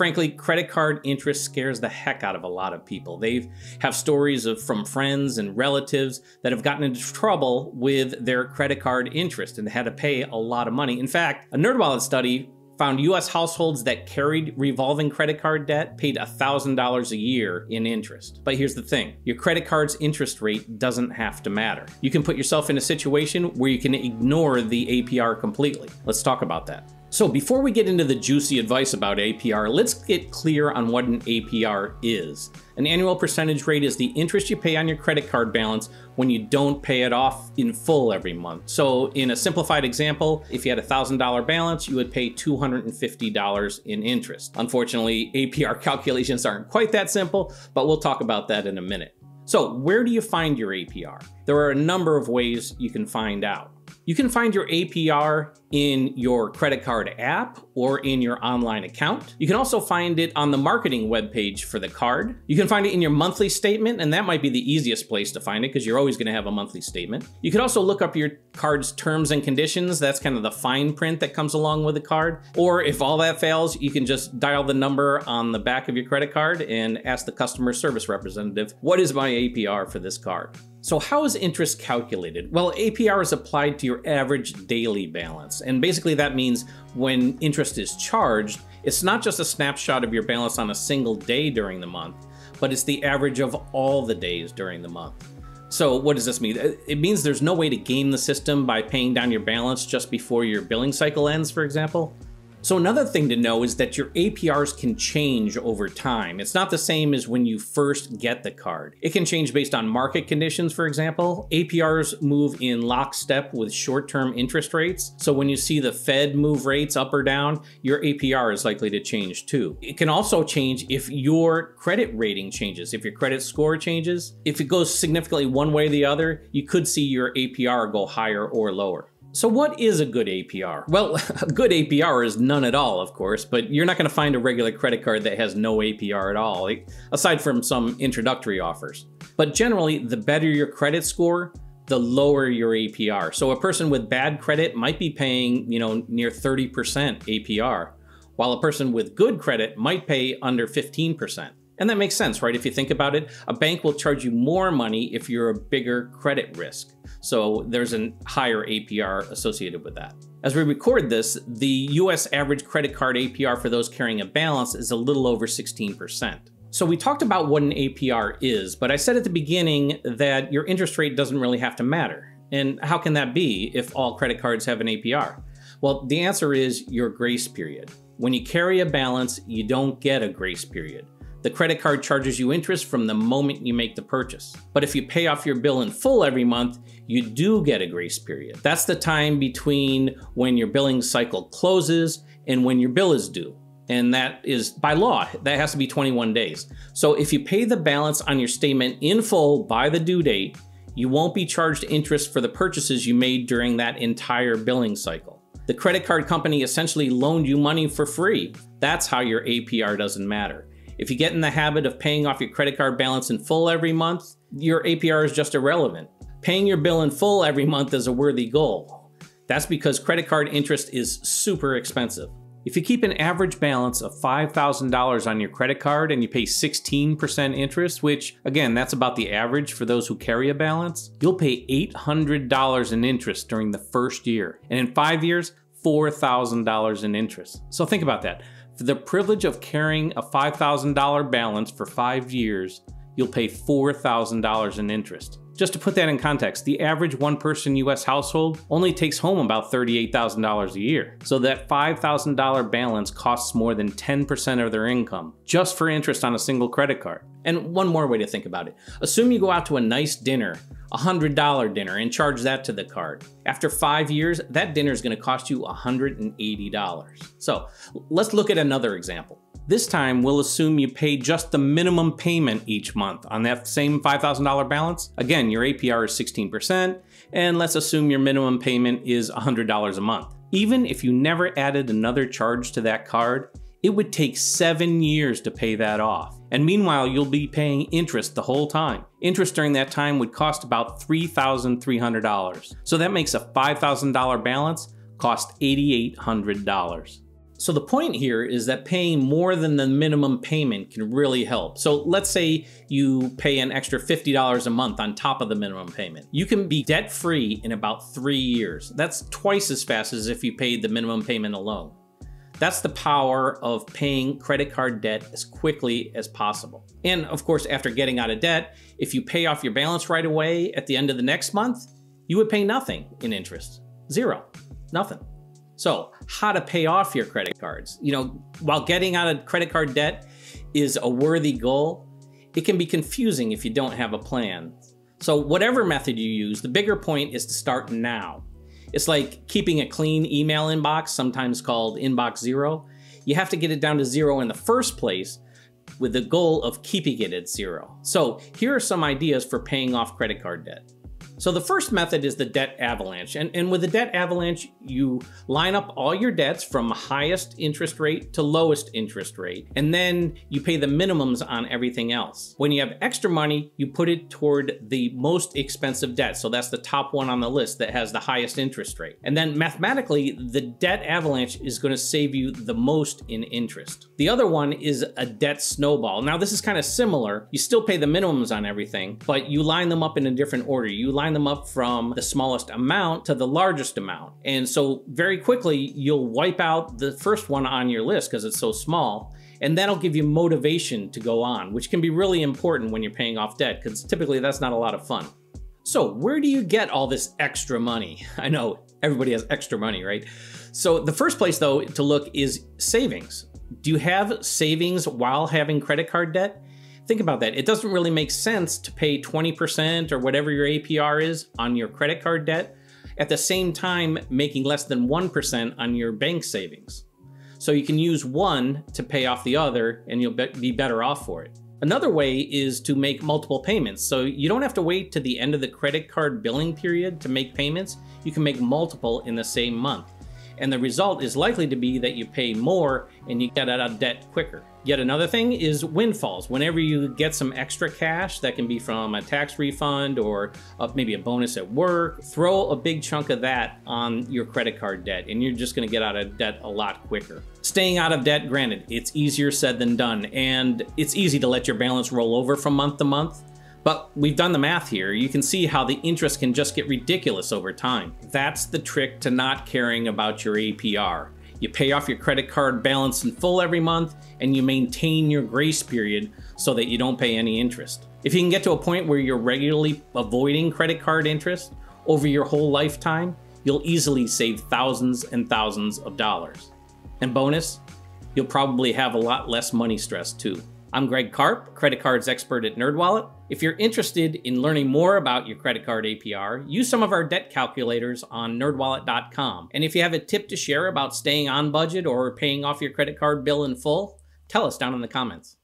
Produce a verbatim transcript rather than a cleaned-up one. frankly, credit card interest scares the heck out of a lot of people. They have stories of from friends and relatives that have gotten into trouble with their credit card interest and had to pay a lot of money. In fact, a NerdWallet study found U S households that carried revolving credit card debt paid one thousand dollars a year in interest. But here's the thing, your credit card's interest rate doesn't have to matter. You can put yourself in a situation where you can ignore the A P R completely. Let's talk about that. So before we get into the juicy advice about A P R, let's get clear on what an A P R is. An annual percentage rate is the interest you pay on your credit card balance when you don't pay it off in full every month. So in a simplified example, if you had a one thousand dollar balance, you would pay two hundred fifty dollars in interest. Unfortunately, A P R calculations aren't quite that simple, but we'll talk about that in a minute. So where do you find your A P R? There are a number of ways you can find out. You can find your A P R in your credit card app or in your online account. You can also find it on the marketing webpage for the card. You can find it in your monthly statement, and that might be the easiest place to find it because you're always going to have a monthly statement. You could also look up your card's terms and conditions. That's kind of the fine print that comes along with the card. Or if all that fails, you can just dial the number on the back of your credit card and ask the customer service representative, what is my A P R for this card? So how is interest calculated? Well, A P R is applied to your average daily balance. And basically that means when interest is charged, it's not just a snapshot of your balance on a single day during the month, but it's the average of all the days during the month. So what does this mean? It means there's no way to game the system by paying down your balance just before your billing cycle ends, for example. So another thing to know is that your A P Rs can change over time. It's not the same as when you first get the card. It can change based on market conditions, for example. A P Rs move in lockstep with short-term interest rates. So when you see the Fed move rates up or down, your A P R is likely to change too. It can also change if your credit rating changes, if your credit score changes. If it goes significantly one way or the other, you could see your A P R go higher or lower. So what is a good A P R? Well, a good A P R is none at all, of course, but you're not going to find a regular credit card that has no A P R at all, aside from some introductory offers. But generally, the better your credit score, the lower your A P R. So a person with bad credit might be paying, you know, near thirty percent A P R, while a person with good credit might pay under fifteen percent. And that makes sense, right? If you think about it, a bank will charge you more money if you're a bigger credit risk. So there's a higher A P R associated with that. As we record this, the U S average credit card A P R for those carrying a balance is a little over sixteen percent. So we talked about what an A P R is, but I said at the beginning that your interest rate doesn't really have to matter. And how can that be if all credit cards have an A P R? Well, the answer is your grace period. When you carry a balance, you don't get a grace period. The credit card charges you interest from the moment you make the purchase. But if you pay off your bill in full every month, you do get a grace period. That's the time between when your billing cycle closes and when your bill is due. And that is by law, that has to be twenty-one days. So if you pay the balance on your statement in full by the due date, you won't be charged interest for the purchases you made during that entire billing cycle. The credit card company essentially loaned you money for free. That's how your A P R doesn't matter. If you get in the habit of paying off your credit card balance in full every month, your A P R is just irrelevant. Paying your bill in full every month is a worthy goal. That's because credit card interest is super expensive. If you keep an average balance of five thousand dollars on your credit card and you pay sixteen percent interest, which again, that's about the average for those who carry a balance, you'll pay eight hundred dollars in interest during the first year. And in five years, four thousand dollars in interest. So think about that. For the privilege of carrying a five thousand dollar balance for five years, you'll pay four thousand dollars in interest. Just to put that in context, the average one-person U S household only takes home about thirty-eight thousand dollars a year. So that five thousand dollar balance costs more than ten percent of their income, just for interest on a single credit card. And one more way to think about it. Assume you go out to a nice dinner, a one hundred dollar dinner, and charge that to the card. After five years, that dinner is going to cost you one hundred eighty dollars. So let's look at another example. This time, we'll assume you pay just the minimum payment each month on that same five thousand dollar balance. Again, your A P R is sixteen percent, and let's assume your minimum payment is one hundred dollars a month. Even if you never added another charge to that card, it would take seven years to pay that off. And meanwhile, you'll be paying interest the whole time. Interest during that time would cost about three thousand three hundred dollars. So that makes a five thousand dollar balance cost eight thousand eight hundred dollars. So the point here is that paying more than the minimum payment can really help. So let's say you pay an extra fifty dollars a month on top of the minimum payment. You can be debt-free in about three years. That's twice as fast as if you paid the minimum payment alone. That's the power of paying credit card debt as quickly as possible. And of course, after getting out of debt, if you pay off your balance right away at the end of the next month, you would pay nothing in interest. Zero, nothing. So how to pay off your credit cards. You know, while getting out of credit card debt is a worthy goal, it can be confusing if you don't have a plan. So whatever method you use, the bigger point is to start now. It's like keeping a clean email inbox, sometimes called inbox zero. You have to get it down to zero in the first place with the goal of keeping it at zero. So here are some ideas for paying off credit card debt. So the first method is the debt avalanche. And, and with the debt avalanche, you line up all your debts from highest interest rate to lowest interest rate, and then you pay the minimums on everything else. When you have extra money, you put it toward the most expensive debt. So that's the top one on the list that has the highest interest rate. And then mathematically, the debt avalanche is gonna save you the most in interest. The other one is a debt snowball. Now this is kind of similar. You still pay the minimums on everything, but you line them up in a different order. You line them up from the smallest amount to the largest amount. And so very quickly, you'll wipe out the first one on your list because it's so small. And that'll give you motivation to go on, which can be really important when you're paying off debt because typically that's not a lot of fun. So where do you get all this extra money? I know everybody has extra money, right? So the first place though to look is savings. Do you have savings while having credit card debt? Think about that. It doesn't really make sense to pay twenty percent or whatever your A P R is on your credit card debt at the same time making less than one percent on your bank savings. So you can use one to pay off the other and you'll be better off for it. Another way is to make multiple payments. So you don't have to wait to the end of the credit card billing period to make payments. You can make multiple in the same month. And the result is likely to be that you pay more and you get out of debt quicker. Yet another thing is windfalls. Whenever you get some extra cash, that can be from a tax refund or maybe a bonus at work, throw a big chunk of that on your credit card debt and you're just gonna get out of debt a lot quicker. Staying out of debt, granted, it's easier said than done, and it's easy to let your balance roll over from month to month. But we've done the math here. You can see how the interest can just get ridiculous over time. That's the trick to not caring about your A P R. You pay off your credit card balance in full every month and you maintain your grace period so that you don't pay any interest. If you can get to a point where you're regularly avoiding credit card interest over your whole lifetime, you'll easily save thousands and thousands of dollars. And bonus, you'll probably have a lot less money stress too. I'm Greg Karp, credit cards expert at NerdWallet. If you're interested in learning more about your credit card A P R, use some of our debt calculators on nerdwallet dot com. And if you have a tip to share about staying on budget or paying off your credit card bill in full, tell us down in the comments.